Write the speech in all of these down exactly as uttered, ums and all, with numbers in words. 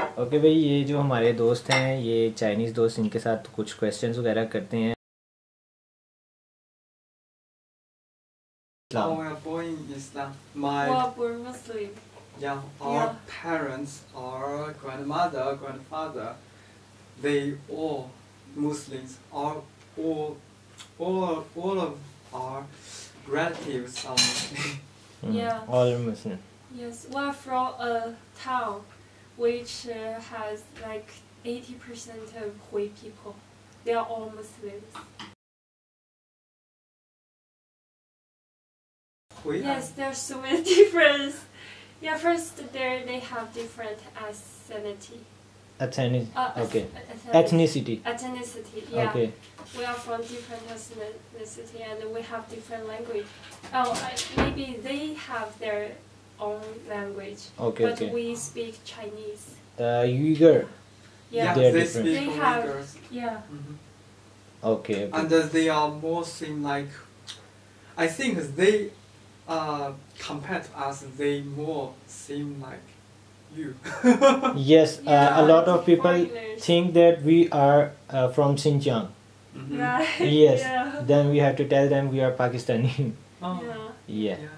Okay okay भाई, ये जो हमारे दोस्त हैं, ये चाइनीज़ दोस्त, इनके साथ कुछ क्वेश्चंस वगैरह करते हैं। Oh, we are born in Islam. My Muslim. Yeah, our yeah. parents, our grandmother, grandfather, they all Muslims. Our all, all, all of our relatives are Muslim. Mm. Yeah. All are Muslim. Yes, we are from a town which uh, has like eighty percent of Hui people. They are all Muslims. Hui? Yes, there's so many difference. Yeah, first there they have different ethnicity. Ethnicity. Uh, okay. Ethnicity. Ethnicity. Yeah. Okay. We are from different ethnicity and we have different language. Oh, I, maybe they have their own language, okay, but okay. we speak Chinese. Uh, Uyghur. Yeah, yeah, they speak they have, yeah. Mm-hmm. Okay, okay. And uh, they are more seem like, I think they, uh, compared to us, they more seem like you. Yes, yeah, uh, a lot of people foreigners. think that we are uh, from Xinjiang. Mm-hmm. Right. Yes. Yeah. Then we have to tell them we are Pakistani. Oh. Yeah. Yeah. yeah.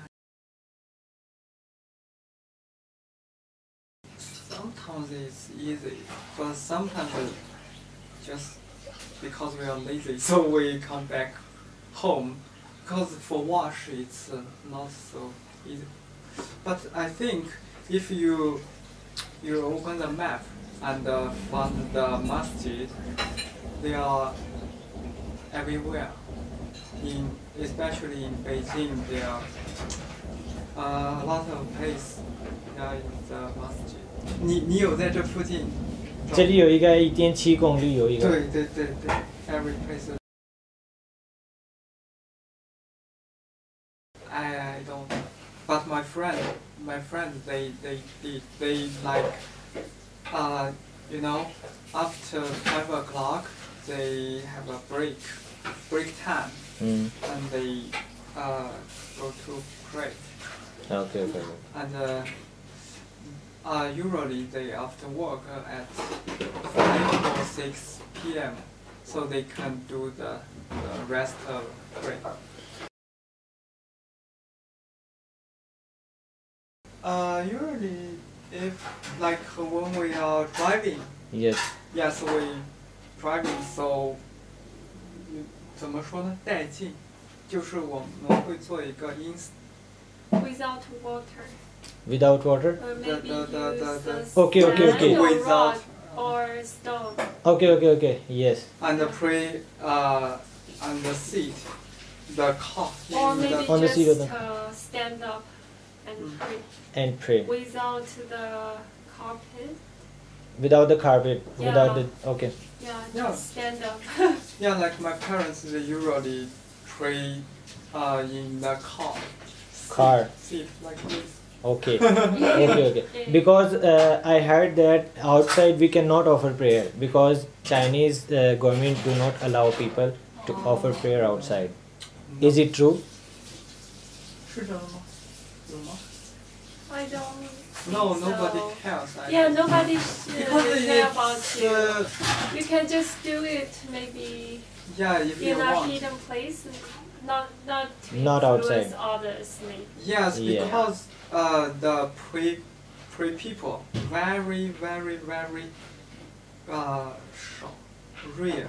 Sometimes it's easy, but sometimes just because we are lazy, so we come back home. Because for wash, it's uh, not so easy. But I think if you you open the map and uh, find the masjid, they are everywhere. In especially in Beijing, there are uh, a lot of places in the masjid. 你你有在这附近？这里有一个一点七公里，有一个。对对对对 ，every place. I I don't, but my friend, my friend, they they did they, they like, uh, you know, after five o'clock they have a break, break time, mm. and they, uh, go to pray. Okay, okay. And. Uh, Uh, usually they after work uh, at five or six P M so they can do the, the rest of prayer. Uh, usually if like when we are driving. Yes. Yes, we driving so 怎么说呢？带劲，就是我们会做一个 ins. Without water. Without water? Or maybe da, da, da, da, da. Use okay, okay, okay. Or without or stone. Okay, okay, okay. Yes. And the pray uh, on the seat, the cough. Or maybe the, on just the uh, stand up and pray. And pray. Without the carpet. Without the carpet. Yeah. Without the okay. Yeah, just yeah. stand up. Yeah, like my parents, they usually pray uh, in the car. Car. Seat, seat like this. Okay. okay, okay. Because uh, I heard that outside we cannot offer prayer because Chinese uh, government do not allow people to offer prayer outside. Is it true? I don't. No, so. nobody cares. I yeah, nobody should care about you. Uh, you can just do it maybe yeah, if in you a want. hidden place. Not, not to not outside. Others, maybe. Yes, because yeah. uh, the pre, pre people very, very, very uh, rare. Rare.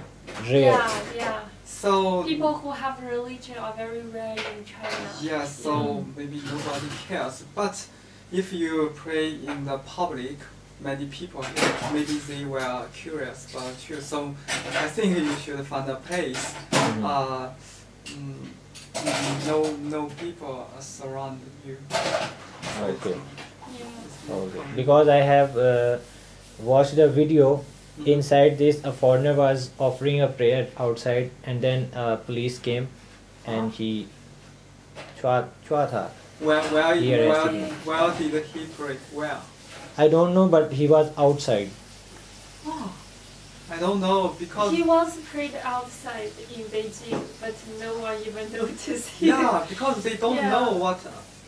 Yeah, yeah. So people who have religion are very rare in China. Yeah, so mm. maybe nobody cares. But if you pray in the public, many people maybe they were curious about you. So I think you should find a place. Mm-hmm. uh, Mm, no, no people surround you. Okay. Yeah. Okay. Because I have uh, watched a video. Mm-hmm. Inside this, a foreigner was offering a prayer outside, and then uh, police came, and he. Chua chua tha. Well, well, he well, him. well, did he break? Well. I don't know, but he was outside. Oh. I don't know because he was prayed outside in Beijing, but no one even noticed him. Yeah, because they don't yeah. know what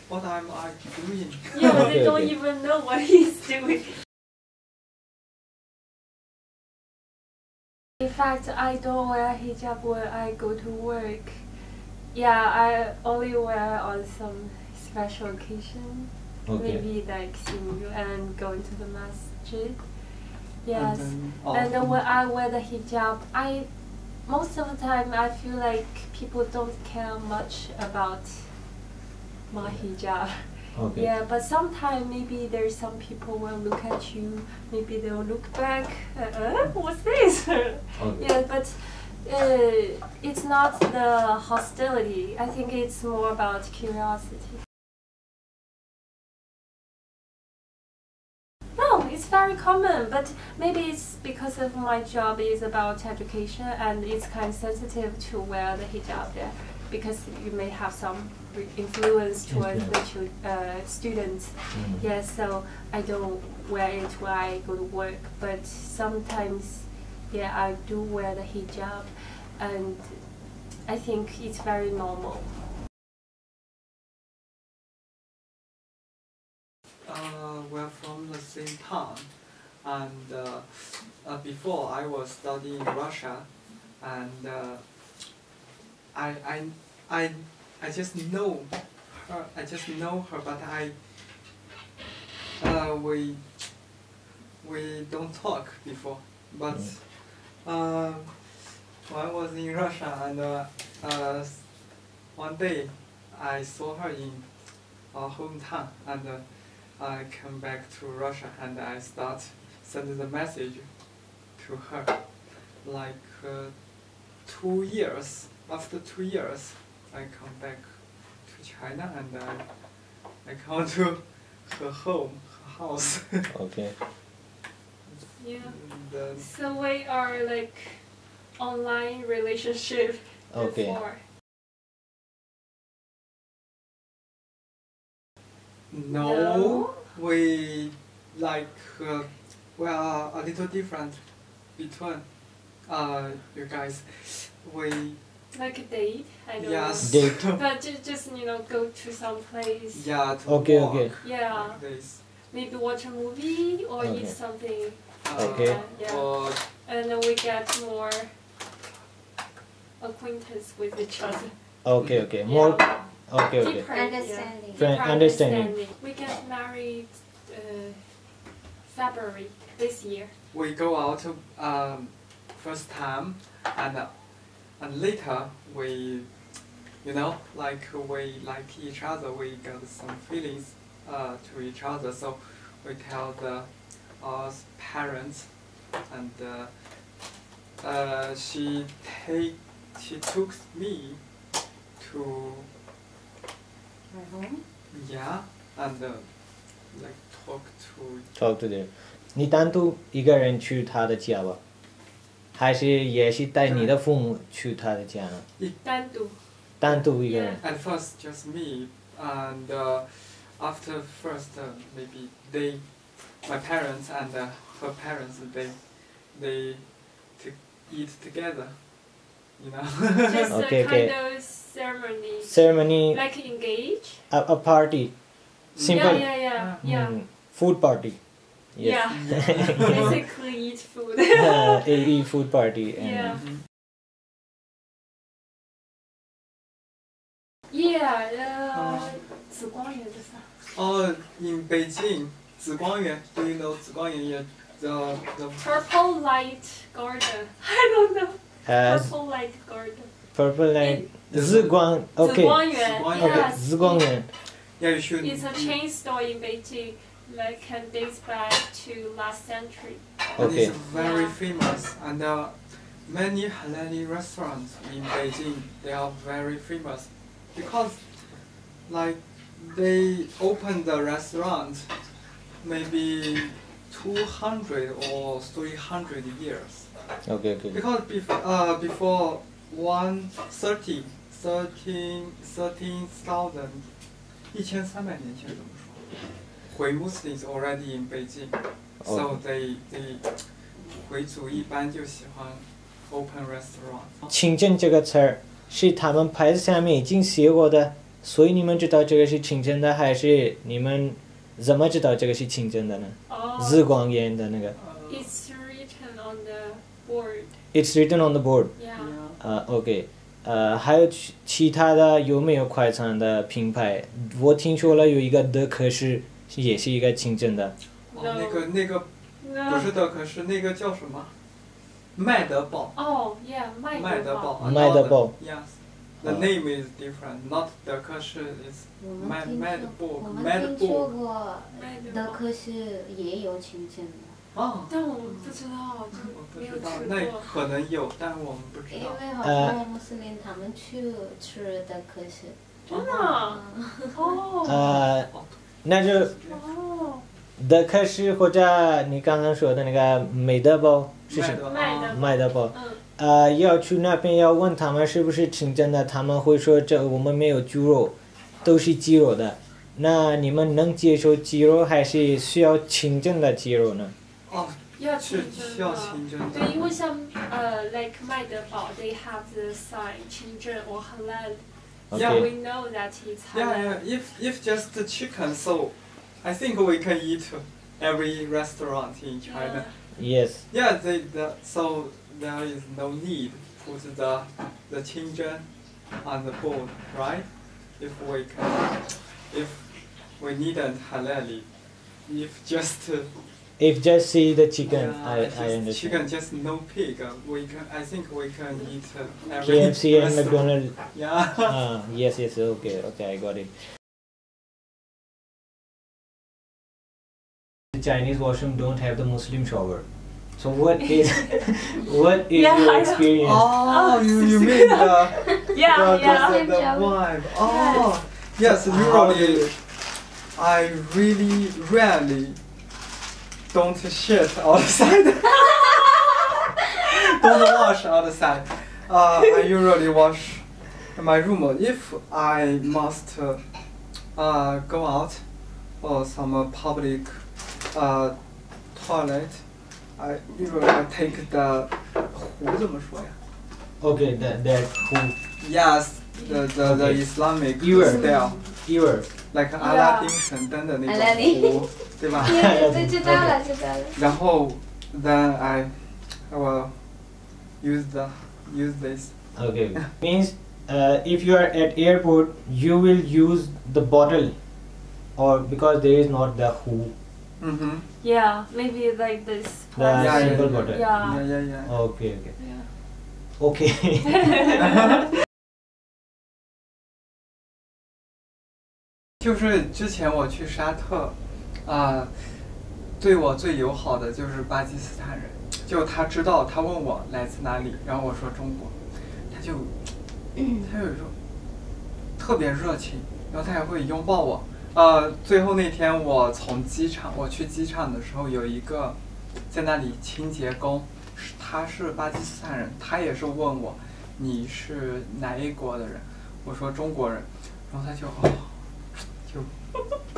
what I'm, I'm doing. Yeah, okay, they don't okay. even know what he's doing. In fact, I don't wear hijab when I go to work. Yeah, I only wear on some special occasion. Okay. Maybe like Xinjiang and going to the masjid. Yes. And, then, and then when I wear the hijab, I most of the time I feel like people don't care much about my hijab. Okay. Yeah, but sometimes maybe there's some people will look at you, maybe they'll look back, uh, uh, what's this? Okay. Yeah, but uh, it's not the hostility, I think it's more about curiosity. No, it's very common, but maybe it's because of my job is about education and it's kind of sensitive to wear the hijab there. Because you may have some influence towards the uh, students. Mm-hmm. Yes, yeah, so I don't wear it when I go to work, but sometimes, yeah, I do wear the hijab, and I think it's very normal. Uh, we're from the same town, and uh, uh, before I was studying in Russia, and uh, I I I I just know her. I just know her, but I uh, we we don't talk before. But uh, when I was in Russia, and uh, uh, one day I saw her in our hometown, and uh, I came back to Russia, and I start sending the message to her, like uh, two years. After two years, I come back to China and I, I come to her home, her house. Okay. Yeah. Then, so we are like online relationship okay. before. No, no, we like uh, we are a little different between uh you guys. We. Like a date, I don't yes. know. Date. But just, just, you know, go to some place. Yeah, to okay, walk. Okay. Yeah. This. Maybe watch a movie or okay. eat something. Uh, okay. Uh, yeah. Or and then we get more acquaintance with each other. Okay, okay. More. Yeah. Okay, okay. Deeper, understanding. Yeah. Deeper understanding. understanding. We get married uh, February this year. We go out um, first time and. Uh, And later, we, you know, like we like each other, we got some feelings uh, to each other. So we tell the, our parents, and uh, uh, she take she took me to my home. Yeah, and uh, like talk to talk to them. 你单独一个人去他的家吧。 还是也是带你的父母去他的家？单独，单独一个人。At first just me, and uh, after first uh, maybe they, my parents and uh, her parents, they, they, to eat together, you know. Just okay, a kind okay. of ceremony. Ceremony. Like engage. A a party, simple. Yeah, yeah, yeah, yeah. Mm, food party. Yes. Yeah, basically eat food. uh, eat food party. And yeah. Yeah, uh, Ziguangyuan. Oh, in Beijing, Ziguangyuan. Do you know Ziguangyuan? The the purple light garden. I don't know. Uh, purple light garden. Purple light. Ziguang. Okay. Ziguangyuan. Okay. Ziguangyuan. Yeah, you should. It's a chain store in Beijing. Like can dates back to last century. Okay. And it's very yeah. famous, and uh, many Halali restaurants in Beijing. They are very famous because, like, they opened the restaurant maybe two hundred or three hundred years. Okay. Okay. Because before uh before one thirty thirteen thirteen thousand, 一千三百年前怎么说？ 回 Muslims already in Beijing, so they they 回族一般就喜欢 open restaurant。清真这个词儿是他们牌子下面已经写过的，所以你们知道这个是清真的，还是你们怎么知道这个是清真的呢？日光岩的那个。It's written on the board. It's written on the board. Yeah. Uh, okay. 呃，还有其他的有没有快餐的品牌？我听说了有一个德克士，也是一个清真的。那个那个不是德克士，那个叫什么？麦德堡。哦 ，yeah， 麦德堡。麦德堡。Yes. The name is different. Not 德克士 is 麦麦德堡。我们听说过德克士也有清真的。 哦，但我们不知道，就没有吃过。那可能有，但我们不知道。因为好像穆斯林他们去吃的可是。真的？哦。呃，那就。哦。的可是或者你刚刚说的那个美德堡是什么？麦德堡。呃，要去那边要问他们是不是清真的，他们会说这我们没有猪肉，都是鸡肉的。那你们能接受鸡肉还是需要清真的鸡肉呢？ Oh, 要清真的，对，因为像呃 ，like 麦德堡 ，they have the sign 清真 or halal. Yeah, we know that it's halal. Yeah, yeah. If if just the chicken, so I think we can eat every restaurant in China. Yes. Yeah, they the so there is no need put the the 清真 on the board, right? If we can, if we needn't halal, if just If just see the chicken, yeah, I, I understand. Chicken, just no pig. We can, I think we can eat uh, every K F C and McDonald's. Yeah. uh, yes, yes, okay, okay, I got it. The Chinese washroom don't have the Muslim shower. So what is what is yeah, your experience? Oh, you, you mean the, yeah, the, yeah. the, the, the vibe. Oh, yes, usually I really rarely don't shit outside. Don't wash outside. Uh, I usually wash my room. If I must uh, uh, go out or some uh, public uh, toilet, I usually I take the Hui, 怎么说呀? Okay, that that Hui. Yes, the the the Islamic style. Uyghur. Like Aladdin 神灯的那种壶，对吧？对，知道了，知道了。然后 ，then I, I will use the use this. Okay. Means, uh, if you are at airport, you will use the bottle, or because there is not the who. Mm-hmm. Yeah, maybe like this. The simple bottle. Yeah. Yeah, yeah, yeah. Okay, okay. Yeah. Okay. 就是之前我去沙特，啊、呃，对我最友好的就是巴基斯坦人，就他知道，他问我来自哪里，然后我说中国，他就，他有时候特别热情，然后他也会拥抱我。呃，最后那天我从机场，我去机场的时候有一个在那里清洁工，他是巴基斯坦人，他也是问我你是哪一国的人，我说中国人，然后他就哦。 就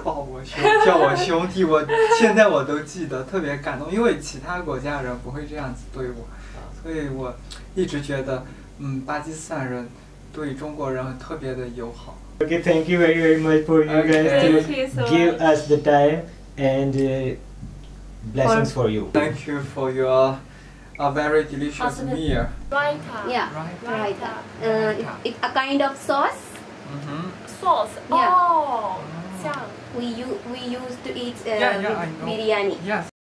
抱我兄，叫我兄弟，我现在我都记得，特别感动，因为其他国家人不会这样子对我，所以我一直觉得，嗯，巴基斯坦人对中国人特别的友好。Okay, thank you very very much for you guys to give us the time and blessings for you. Thank you for your a very delicious meal. Raita. Yeah. Raita. Uh, it's a kind of sauce. Sauce. Yeah. Oh, we use we used to eat uh, yeah, yeah, biryani. Yes.